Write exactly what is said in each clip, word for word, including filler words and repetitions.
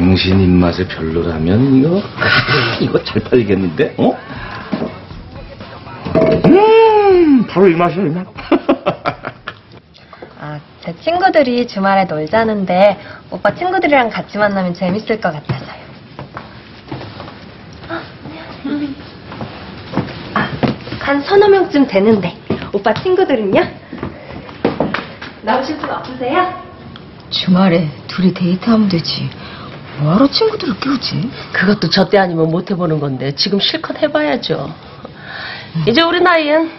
당신 입맛에 별로라면 이거 이거 잘 팔리겠는데? 어? 음, 바로 이 맛이야, 이 맛. 아, 제 친구들이 주말에 놀자는데 오빠 친구들이랑 같이 만나면 재밌을 것 같아서요. 아, 한 서너 명쯤 되는데 오빠 친구들은요? 나오실 분 없으세요? 주말에 둘이 데이트하면 되지. 뭐하러 친구들을 끼우지? 그것도 저 때 아니면 못 해보는 건데 지금 실컷 해봐야죠. 음. 이제 우리 나이엔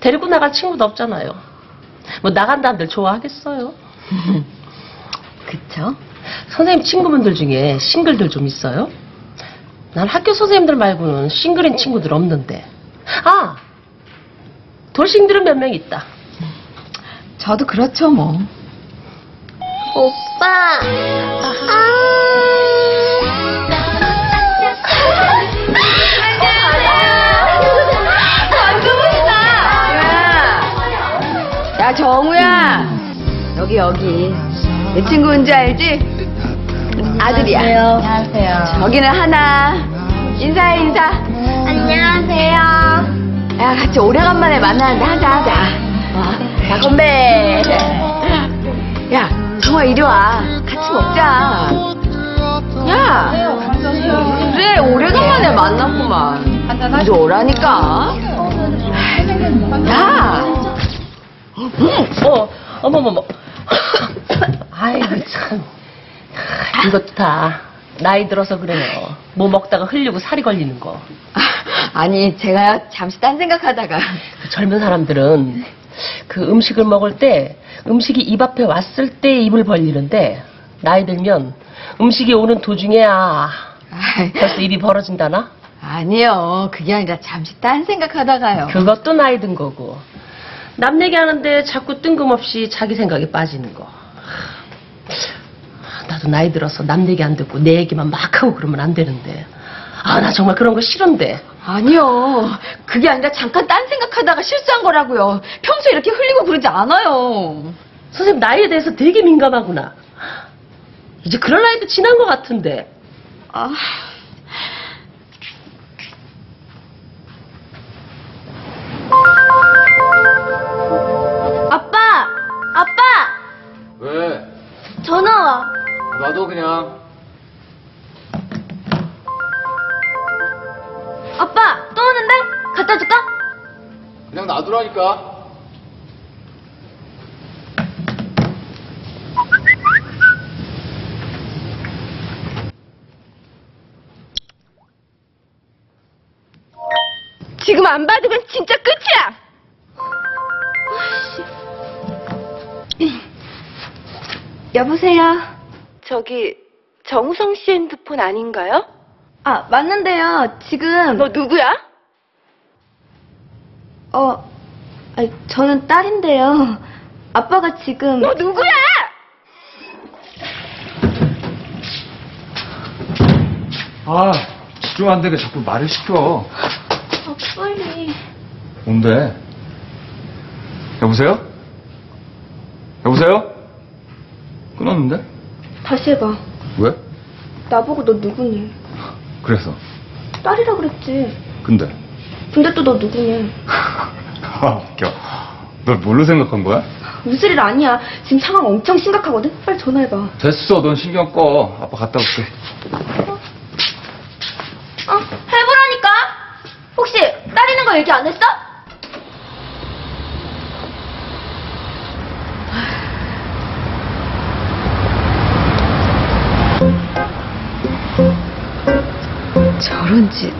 데리고 나갈 친구도 없잖아요. 뭐 나간다들 좋아하겠어요. 그쵸? 선생님 친구분들 중에 싱글들 좀 있어요? 난 학교 선생님들 말고는 싱글인 친구들 없는데. 아! 돌싱들은 몇 명 있다. 저도 그렇죠 뭐. 오빠. 아. 야, 정우야. 음. 여기 여기. 내 친구 은지 알지? 아들이야. 안녕하세요. 여기는 하나. 인사해 인사. 안녕하세요. 야, 같이 오래간만에 만나는데 하자 하자. 어. 자, 건배. 야. 정아 이리 와. 같이 먹자. 야. 그래 오래간만에 만났구만. 이리 오라니까. 야. 어. 어머머머. 아이고 참. 이것도 다 나이 들어서 그래요. 뭐 먹다가 흘리고 살이 걸리는 거. 아니 제가 잠시 딴 생각하다가. 그 젊은 사람들은 그 음식을 먹을 때 음식이 입 앞에 왔을 때 입을 벌리는데 나이 들면 음식이 오는 도중에 아 벌써 입이 벌어진다나? 아니요 그게 아니라 잠시 딴 생각하다가요. 그것도 나이 든 거고 남 얘기하는데 자꾸 뜬금없이 자기 생각에 빠지는 거. 나도 나이 들어서 남 얘기 안 듣고 내 얘기만 막 하고 그러면 안 되는데 아 나 정말 그런 거 싫은데. 아니요 그게 아니라 잠깐 딴 생각하다가 실수한 거라고요. 평소에 이렇게 흘리고 그러지 않아요. 선생님 나이에 대해서 되게 민감하구나. 이제 그런 나이도 지난 것 같은데. 아... 아빠! 아빠! 왜? 전화와. 나도 그냥 아빠 또 오는데? 갖다 줄까? 그냥 놔두라니까. 지금 안 받으면 진짜 끝이야. 여보세요. 저기 정우성 씨 핸드폰 아닌가요? 아, 맞는데요. 지금... 너 누구야? 어... 아니, 저는 딸인데요. 아빠가 지금... 너 누구야? 아, 집중 안 되게 자꾸 말을 시켜. 아, 빨리... 뭔데? 여보세요? 여보세요? 끊었는데? 다시 해봐. 왜? 나보고 너 누구니? 그래서? 딸이라 그랬지. 근데? 근데 또 너 누구냐? 아, 웃겨. 널 뭘로 생각한 거야? 웃을 일 아니야. 지금 상황 엄청 심각하거든? 빨리 전화해봐. 됐어. 넌 신경 꺼. 아빠 갔다 올게. 어? 어, 해보라니까? 혹시 딸 있는 거 얘기 안 했어? 저런 짓.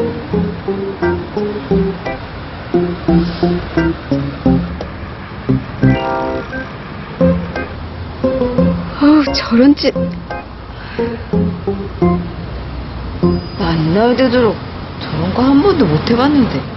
어우, 저런 짓. 난 나이 되도록 저런 거 한 번도 못 해봤는데.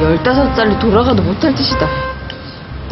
열다섯 살로 돌아가도 못할 짓이다.